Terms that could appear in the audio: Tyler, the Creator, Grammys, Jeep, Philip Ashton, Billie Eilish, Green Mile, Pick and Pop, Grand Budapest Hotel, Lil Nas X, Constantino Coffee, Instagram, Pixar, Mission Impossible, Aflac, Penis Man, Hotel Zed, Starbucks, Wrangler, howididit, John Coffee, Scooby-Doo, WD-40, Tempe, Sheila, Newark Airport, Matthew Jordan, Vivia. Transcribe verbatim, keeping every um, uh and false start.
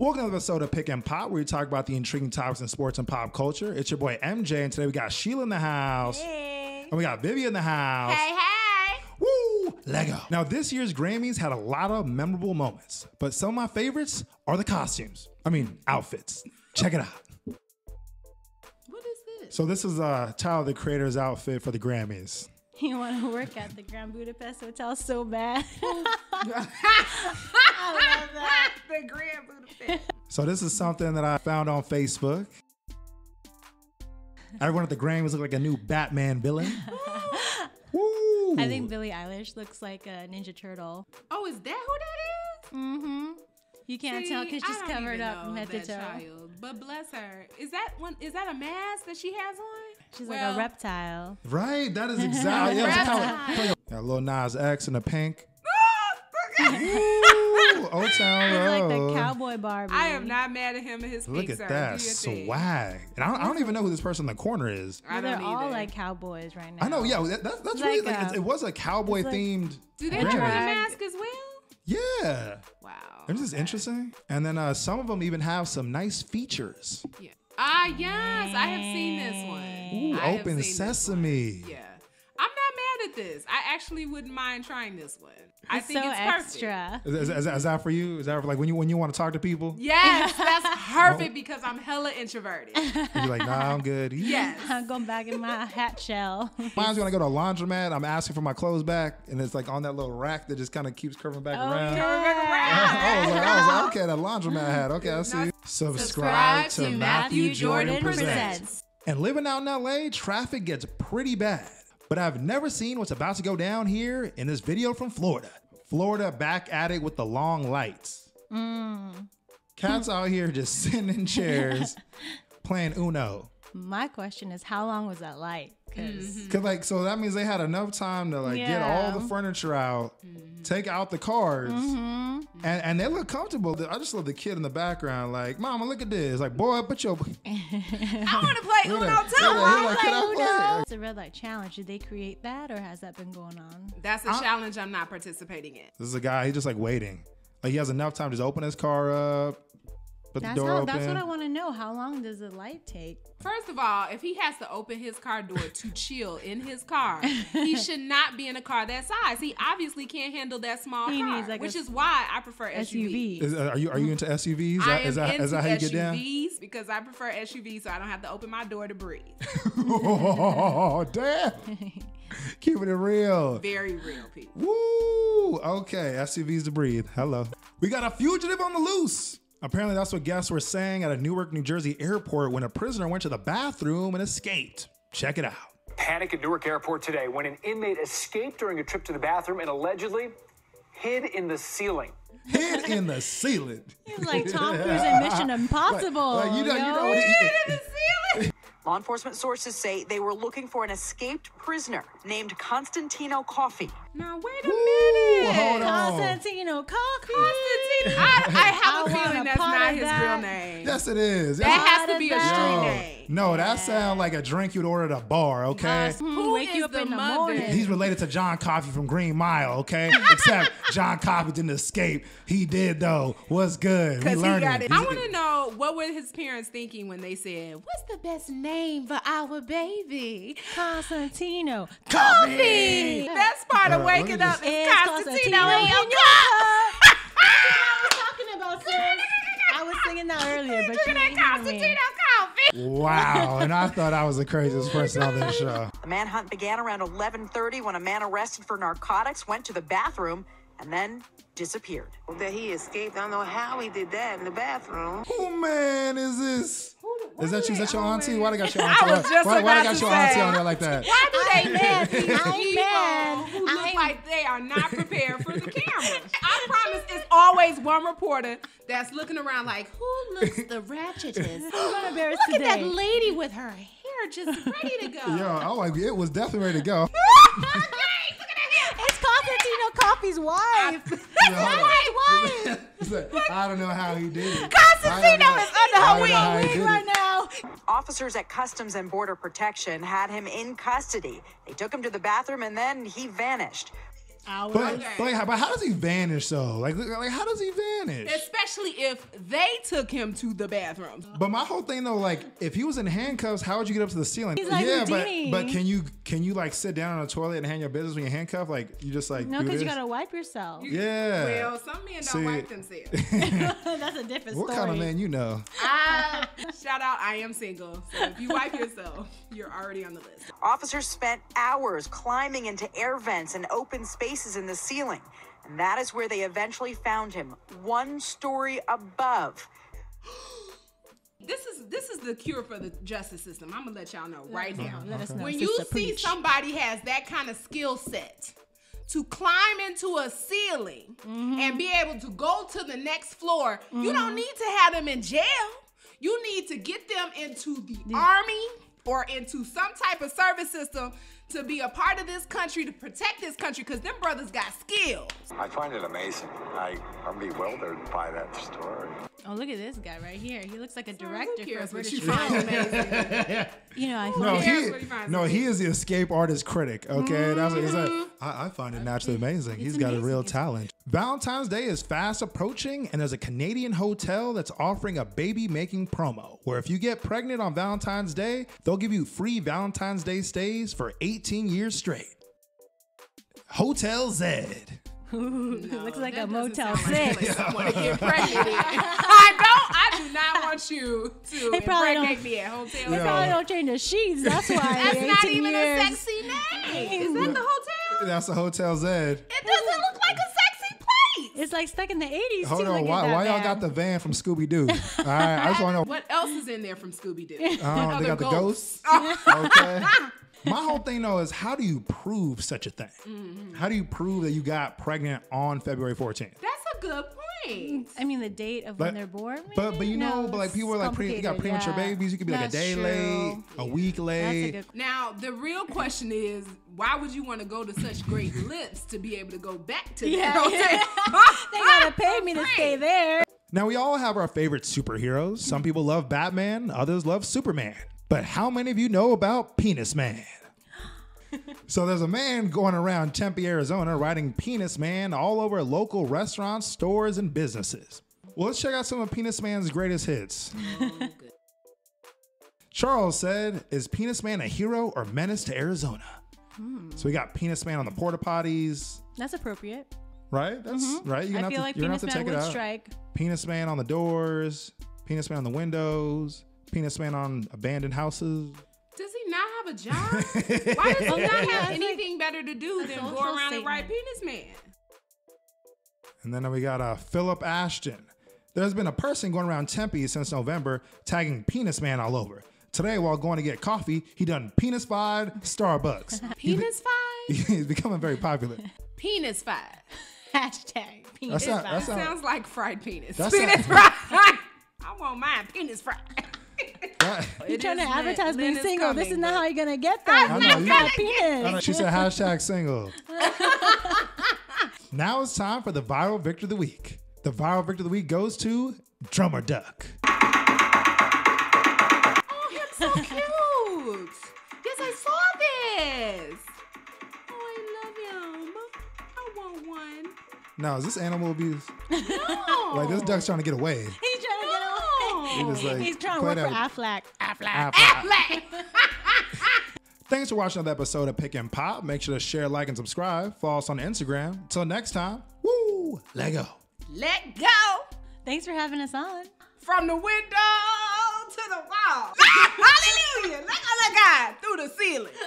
Welcome to the episode of Pick and Pop, where we talk about the intriguing topics in sports and pop culture. It's your boy M J, and today we got Sheila in the house. Hey. And we got Vivi in the house. Hey, hey. Woo! Lego. Now, this year's Grammys had a lot of memorable moments, but some of my favorites are the costumes. I mean, outfits. Check it out. What is this? So this is uh, Tyler, the Creator's outfit for the Grammys. You want to work at the Grand Budapest Hotel so bad. I love that. The Grand Budapest. So this is something that I found on Facebook. Everyone at the Grammys look like a new Batman villain. Woo! I think Billie Eilish looks like a Ninja Turtle. Oh, is that who that is? Mm-hmm. You can't See, tell because she's covered up from head to toe. Child, but bless her. Is that one? Is that a mask that she has on? She's well, like a reptile. Right. That is exactly. Yeah, got Lil Nas X in the pink. Old Town Road. Like the cowboy Barbie. I am not mad at him and his Pixar. Look at that swag. And I don't, I don't even know who this person in the corner is. Yeah, I don't they're either. all like cowboys right now. I know. Yeah, that, that's, that's like really. Like, a, it was a cowboy themed. Like, do they have a mask as well? Yeah. Wow. Isn't this interesting? And then uh, some of them even have some nice features. Yeah. Ah, yes. I have seen this one. Ooh, I Open Sesame. Yeah. I'm not mad at this. I actually wouldn't mind trying this one. It's I think so it's extra. Perfect. Is, is, is that for you? Is that for like when you when you want to talk to people? Yes, that's perfect because I'm hella introverted. You're like, nah, I'm good. Yes. I'm going back in my hat shell. Mine's when I go to a laundromat, I'm asking for my clothes back, and it's like on that little rack that just kind of keeps curving back oh, around. Curving back around. I, was like, I was like, okay, that laundromat hat. Okay, I see. No, subscribe, subscribe to, to Matthew, Matthew Jordan, Jordan presents. presents. And living out in L A, traffic gets pretty bad. But I've never seen what's about to go down here in this video from Florida. Florida back at it with the long lights. Mm. Cats out here just sitting in chairs playing Uno. My question is, how long was that light? Cause, Cause like, so that means they had enough time to like yeah. get all the furniture out, mm-hmm. take out the cars, mm-hmm. and, and they look comfortable. I just love the kid in the background, like, Mama, look at this. Like, boy, put your. I want to play Uno too. Like, it's a red light challenge. Did they create that, or has that been going on? That's a I'm, challenge I'm not participating in. This is a guy. He's just like waiting. Like he has enough time to just open his car up. Put that's, the door how, open. That's what I want to know. How long does the light take? First of all, if he has to open his car door to chill in his car, he should not be in a car that size. He obviously can't handle that small he car, needs like which is why I prefer S U Vs. Is, are you are you into S U Vs? I is am that, into is that how you S U Vs get down? Because I prefer S U Vs, so I don't have to open my door to breathe. Oh, damn! Keeping it real. Very real, people. Woo! Okay, S U Vs to breathe. Hello. We got a fugitive on the loose. Apparently, that's what guests were saying at a Newark, New Jersey airport when a prisoner went to the bathroom and escaped. Check it out. Panic at Newark Airport today when an inmate escaped during a trip to the bathroom and allegedly hid in the ceiling. Hid in the ceiling. He's like Tom Cruise in Mission Impossible. Like, like, you know, yo. you know what he hid in the ceiling. Law enforcement sources say they were looking for an escaped prisoner named Constantino Coffee. Now, wait a Ooh, minute. Hold on. Constantino Coffee. Constantino. I, I have I a feeling that's not his that. real name. Yes, it is. That, that has to be a street name. No, that yeah. sounds like a drink you'd order at a bar, okay? Who, Who wake you up in the mother? morning? He's related to John Coffee from Green Mile, okay? Except John Coffee didn't escape. He did, though. What's good? We learned it. it. I want to know, what were his parents thinking when they said, what's the best name? Name for our baby, Constantino Coffee. That's part of uh, waking up is Constantino. Constantino. That's what I was talking about, sis. I was singing that earlier, but you didn't Constantino hear me. Coffee. Wow, and I thought I was the craziest person on this show. The manhunt began around eleven thirty when a man arrested for narcotics went to the bathroom and then disappeared. That he escaped. I don't know how he did that in the bathroom. Who man is this? Is that you? Is that your auntie? Why they got your auntie? I was just why, why they got your auntie say. on there like that? Why do they mad these people who look I'm... like they are not prepared for the camera? I promise, it's always one reporter that's looking around like, who looks the ratchetest? I'm embarrassed look today. At that lady with her hair just ready to go. Yo, oh, like, it was definitely ready to go. It's Constantino Coffee's wife. It's my wife. I don't know how he did it. Constantino is under her wing right now. Officers at Customs and Border Protection had him in custody. They took him to the bathroom and then he vanished. hours. But, okay. but, like, but how does he vanish, though? Like, like, how does he vanish? Especially if they took him to the bathroom. But my whole thing, though, like, if he was in handcuffs, how would you get up to the ceiling? He's like, yeah, but, but can you, can you like, sit down on a toilet and handle your business when you're handcuffed? Like, you just, like, no, because you got to wipe yourself. You, yeah. Well, some men don't See, wipe themselves. That's a different what story. What kind of man you know? I, shout out, I am single. So if you wipe yourself, you're already on the list. Officers spent hours climbing into air vents and open spaces in the ceiling. And that is where they eventually found him, one story above. This is this is the cure for the justice system. I'm gonna let y'all know right mm-hmm. now. Let us know. When you Sister see Peach. Somebody has that kind of skill set to climb into a ceiling mm-hmm. and be able to go to the next floor, mm-hmm. you don't need to have them in jail. You need to get them into the yeah. army or into some type of service system to be a part of this country, to protect this country, because them brothers got skills. I find it amazing. I, I'm bewildered by that story. Oh, look at this guy right here. He looks like a so director for a British film. You know, I no, he, no, he is the escape artist critic, okay? Mm-hmm. That's what he's like. I, I find it naturally amazing. It's he's amazing. Got a real talent. Valentine's Day is fast approaching, and there's a Canadian hotel that's offering a baby-making promo, where if you get pregnant on Valentine's Day, they'll give you free Valentine's Day stays for eighteen years straight. Hotel Zed. Ooh, no, it looks like a Motel six. Like I want to get pregnant. I don't. I do not want you to impregnate me at Hotel Zed. They probably don't change the sheets. That's why. That's not even years. A sexy name. Is that the hotel? That's the Hotel Zed. It doesn't look like a sexy place. It's like stuck in the eighties. Hold too, on. Why, why y'all got the van from Scooby-Doo? All right. I just want to know what else is in there from Scooby-Doo. Um, they got the ghosts. ghosts. Okay. My whole thing, though, is how do you prove such a thing? Mm-hmm. How do you prove that you got pregnant on February fourteenth? That's a good point. I mean, the date of but, when they're born. Maybe? But but you no, know, but like people are like, pre you got premature yeah. babies. You could be That's like a day true. late, yeah. a week late. That's a good... Now, the real question is, why would you want to go to such great lips to be able to go back to yeah. that? Yeah. They got to pay me to stay there. Now, we all have our favorite superheroes. Some people love Batman. Others love Superman. But how many of you know about Penis Man? So there's a man going around Tempe, Arizona, writing Penis Man all over local restaurants, stores, and businesses. Well, let's check out some of Penis Man's greatest hits. Oh, Charles said, is Penis Man a hero or menace to Arizona? Hmm. So we got Penis Man on the porta potties. That's appropriate. Right? That's mm-hmm. right. You're gonna I feel have to, like you're Penis gonna have to Man take would it out. Strike. Penis Man on the doors. Penis Man on the windows. Penis Man on abandoned houses. Does he not have a job? Why does he not have anything better to do than go around and write Penis Man? And then we got uh, Philip Ashton. There's been a person going around Tempe since November tagging Penis Man all over. Today, while going to get coffee, he done penis-fied Starbucks. Penis-fied? He's becoming very popular. Penis-fied. Hashtag penis-fied. That sound, that sound, sounds like fried penis. Penis fried. I want mine penis fried. You're trying to advertise being single. Coming, this is not how you're gonna get that. I'm not gonna get it. She said hashtag single. Now it's time for the viral victor of the week. The viral victor of the week goes to Drummer Duck. Oh, he's so cute. Yes, I saw this. Oh, I love him. I want one. Now, is this animal abuse? No. Like this duck's trying to get away. He's trying to get away. He like, He's trying to work for Aflac. Aflac. Aflac. Aflac. Thanks for watching another episode of Pick and Pop. Make sure to share, like, and subscribe. Follow us on Instagram. Until next time, woo, let go. Let go. Thanks for having us on. From the window to the wall. Hallelujah. Let go, let God. Through the ceiling.